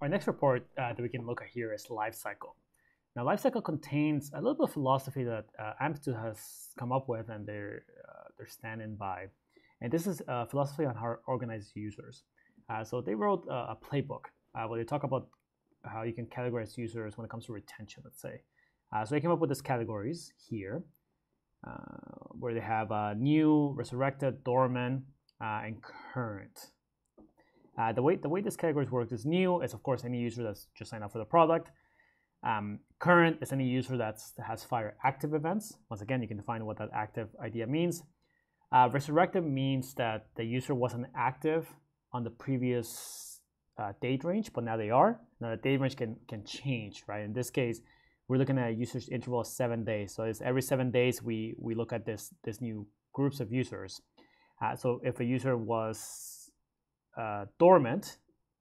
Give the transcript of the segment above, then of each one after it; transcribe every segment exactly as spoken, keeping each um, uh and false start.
Our next report uh, that we can look at here is Lifecycle. Now, Lifecycle contains a little bit of philosophy that uh, Amplitude has come up with, and they're, uh, they're standing by. And this is a philosophy on how to organize users. Uh, so they wrote uh, a playbook uh, where they talk about how you can categorize users when it comes to retention, let's say. Uh, so they came up with these categories here, uh, where they have uh, new, resurrected, dormant, uh, and current. Uh, the way the way these categories work is new is, of course, any user that's just signed up for the product. Um, current is any user that's, that has fired active events. Once again, you can define what that active idea means. Uh, resurrected means that the user wasn't active on the previous uh, date range, but now they are. Now the date range can can change, right? In this case, we're looking at a usage interval of seven days. So it's every seven days we we look at this this new groups of users. Uh, so if a user was uh, dormant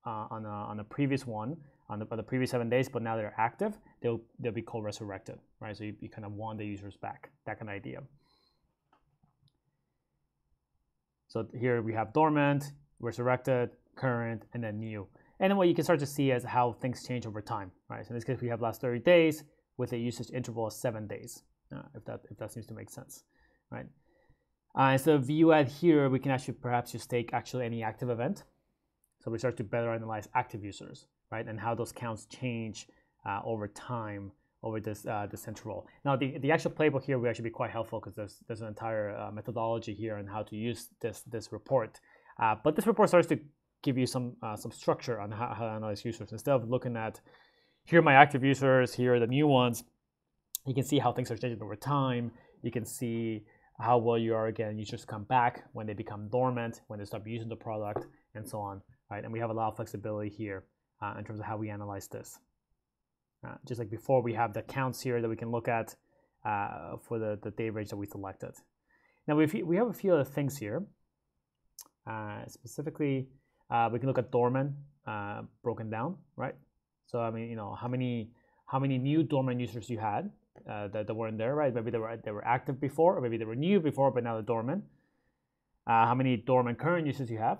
uh, on a, on a previous one. On the, on the previous seven days, but now they're active, they'll they'll be called resurrected, right? So you, you kind of want the users back, that kind of idea. So here we have dormant, resurrected, current, and then new. And then what you can start to see is how things change over time, right? So in this case, we have last thirty days with a usage interval of seven days, uh, if that if that seems to make sense, right? Uh, instead of view add here, we can actually perhaps just take actually any active event. So we start to better analyze active users, right, and how those counts change uh, over time, over this uh, this interval. Now, the the actual playbook here will actually be quite helpful because there's there's an entire uh, methodology here on how to use this this report. Uh, but this report starts to give you some uh, some structure on how, how to analyze users. Instead of looking at here are my active users, here are the new ones, you can see how things are changing over time. You can see how well you are again. Users come back when they become dormant, when they stop using the product, and so on. Right, and we have a lot of flexibility here. Uh, in terms of how we analyze this. Uh, just like before, we have the counts here that we can look at uh, for the, the day range that we selected. Now, we, we have a few other things here. Uh, specifically, uh, we can look at dormant uh, broken down, right? So, I mean, you know, how many how many new dormant users you had uh, that, that weren't there, right? Maybe they were, they were active before, or maybe they were new before, but now they're dormant. Uh, how many dormant current users you have?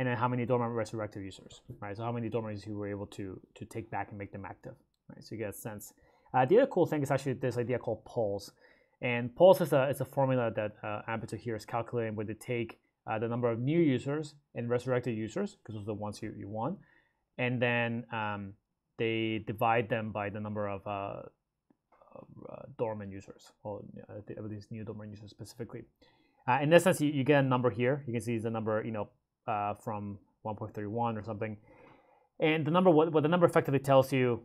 And then how many dormant resurrected users, right? So how many dormant users you were able to to take back and make them active, right? So you get a sense. Uh, the other cool thing is actually this idea called Pulse, and Pulse is a is a formula that uh, Amplitude here is calculating where they take uh, the number of new users and resurrected users because those are the ones you, you want, and then um, they divide them by the number of, uh, of uh, dormant users, or uh, these new dormant users specifically. Uh, in this sense, you, you get a number here. You can see the number, you know. Uh, from one point three one or something, and the number what, what the number effectively tells you,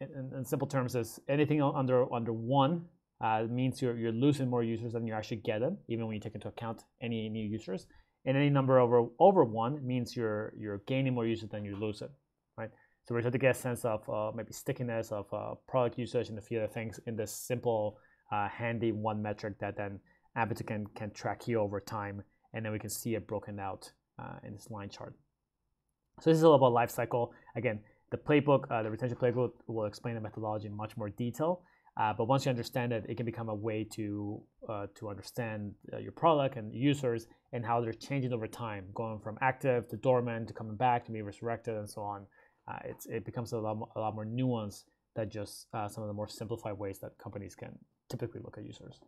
in, in simple terms, is anything under under one uh, means you're you're losing more users than you actually get them, even when you take into account any new users. And any number over over one means you're you're gaining more users than you lose it, right? So we're trying to get a sense of uh, maybe stickiness of uh, product usage and a few other things in this simple, uh, handy one metric that then Amplitude can can track here over time, and then we can see it broken out. Uh, in this line chart. So this is all about lifecycle. Again, the playbook, uh, the retention playbook will explain the methodology in much more detail, uh, but once you understand it, it can become a way to uh, to understand uh, your product and users and how they're changing over time, going from active to dormant to coming back to being resurrected and so on. Uh, it's, it becomes a lot, more, a lot more nuanced than just uh, some of the more simplified ways that companies can typically look at users.